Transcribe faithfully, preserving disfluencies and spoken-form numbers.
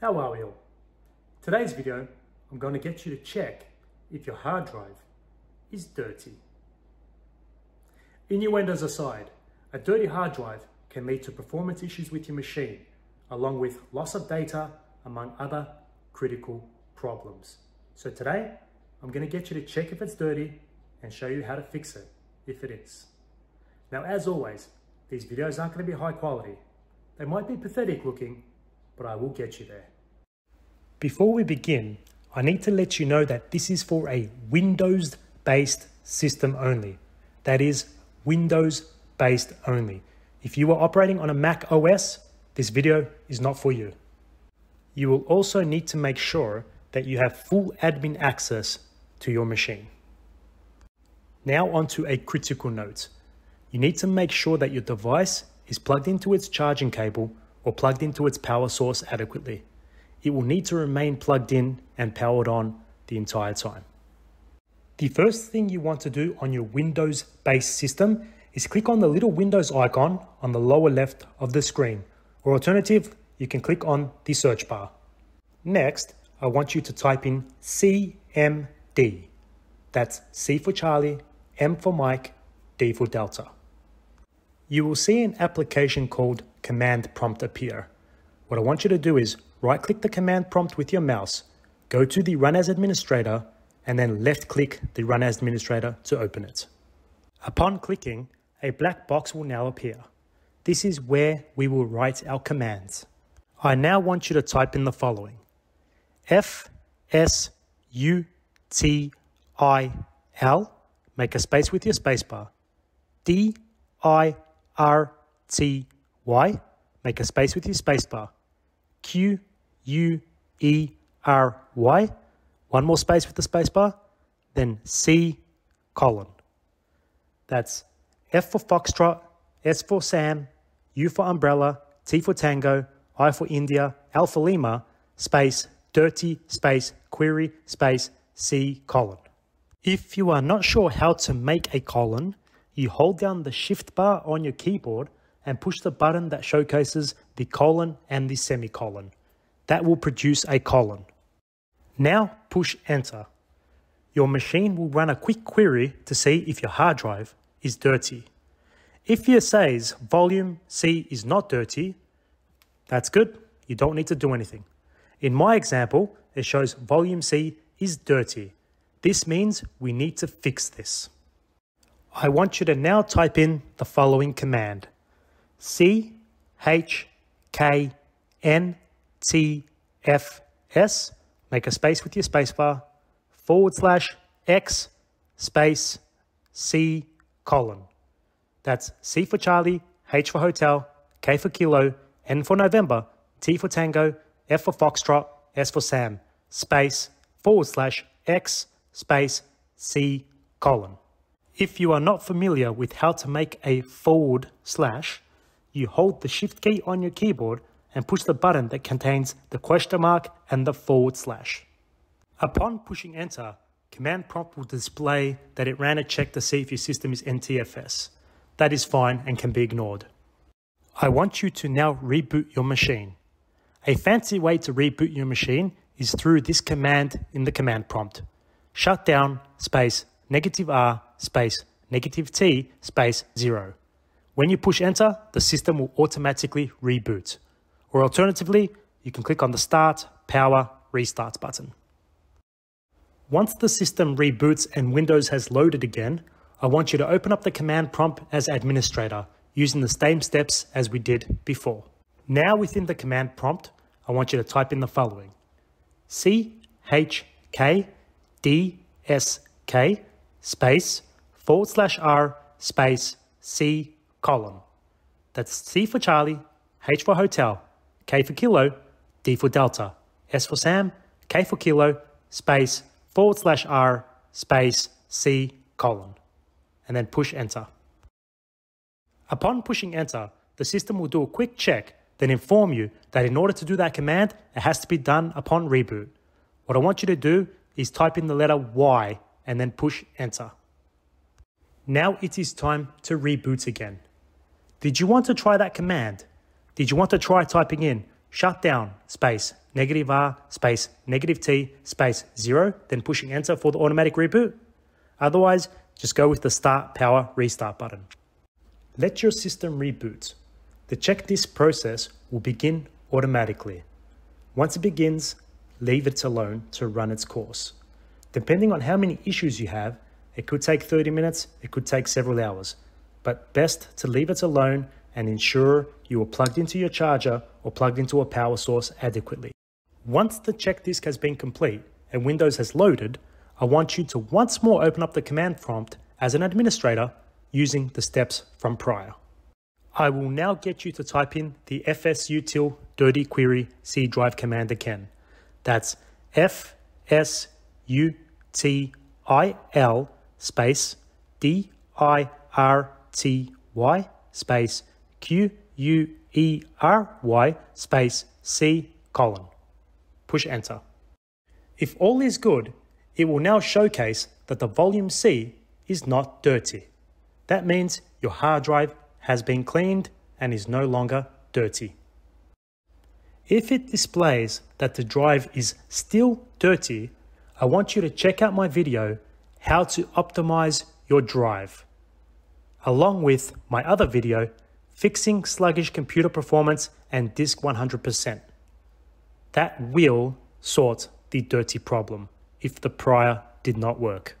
How are we all? Today's video, I'm going to get you to check if your hard drive is dirty. Innuendos aside, a dirty hard drive can lead to performance issues with your machine, along with loss of data, among other critical problems. So today, I'm going to get you to check if it's dirty and show you how to fix it if it is. Now, as always, these videos aren't going to be high quality. They might be pathetic looking, but I will get you there. Before we begin, I need to let you know that this is for a Windows-based system only. That is, Windows-based only. If you are operating on a Mac O S, this video is not for you. You will also need to make sure that you have full admin access to your machine. Now onto a critical note. You need to make sure that your device is plugged into its charging cable or plugged into its power source adequately. It will need to remain plugged in and powered on the entire time. The first thing you want to do on your Windows-based system is click on the little Windows icon on the lower left of the screen, or alternative, you can click on the search bar. Next, I want you to type in C M D. That's C for Charlie, M for Mike, D for Delta. You will see an application called Command Prompt appear. What I want you to do is right-click the command prompt with your mouse, go to the Run as Administrator, and then left-click the Run as Administrator to open it. Upon clicking, a black box will now appear. This is where we will write our commands. I now want you to type in the following: F S U T I L, make a space with your spacebar, D I R T Y, make a space with your spacebar, Q U E R Y, one more space with the spacebar, then C colon. That's F for Foxtrot, S for Sam, U for Umbrella, T for Tango, I for India, L for Lima, space, dirty, space, query, space, C colon. If you are not sure how to make a colon, you hold down the shift bar on your keyboard and push the button that showcases the colon and the semicolon. That will produce a colon. Now push enter. Your machine will run a quick query to see if your hard drive is dirty. If it says volume C is not dirty, that's good, you don't need to do anything. In my example, it shows volume C is dirty. This means we need to fix this. I want you to now type in the following command: C H K N T F S, make a space with your spacebar, forward slash X space C colon. That's C for Charlie, H for Hotel, K for Kilo, N for November, T for Tango, F for Foxtrot, S for Sam, space, forward slash X space C colon. If you are not familiar with how to make a forward slash, you hold the shift key on your keyboard and push the button that contains the question mark and the forward slash. Upon pushing enter, command prompt will display that it ran a check to see if your system is N T F S. That is fine and can be ignored. I want you to now reboot your machine. A fancy way to reboot your machine is through this command in the command prompt: shutdown space negative R space negative T space zero. When you push enter, the system will automatically reboot. Or alternatively, you can click on the Start, Power, Restart button. Once the system reboots and Windows has loaded again, I want you to open up the command prompt as administrator, using the same steps as we did before. Now within the command prompt, I want you to type in the following: C H K D S K space forward slash R space C colon. That's C for Charlie, H for Hotel, K for Kilo, D for Delta, S for Sam, K for Kilo, space, forward slash R, space, C colon. And then push enter. Upon pushing enter, the system will do a quick check, then inform you that in order to do that command, it has to be done upon reboot. What I want you to do is type in the letter Y and then push enter. Now it is time to reboot again. Did you want to try that command? Did you want to try typing in shutdown space negative R space negative T space zero, then pushing enter for the automatic reboot. Otherwise, just go with the start power restart button. Let your system reboot. The check disk process will begin automatically. Once it begins, leave it alone to run its course. Depending on how many issues you have, it could take thirty minutes, it could take several hours, but best to leave it alone and ensure you are plugged into your charger or plugged into a power source adequately. Once the check disk has been complete and Windows has loaded, I want you to once more open up the command prompt as an administrator using the steps from prior. I will now get you to type in the F S U til dirty query C drive command again. That's F S U T I L space D I R T Y space Q U E R Y space C colon. Push enter. If all is good, it will now showcase that the volume C is not dirty. That means your hard drive has been cleaned and is no longer dirty. If it displays that the drive is still dirty, I want you to check out my video, how to optimize your drive, along with my other video, fixing sluggish computer performance and disk one hundred percent. That will sort the dirty problem if the prior did not work.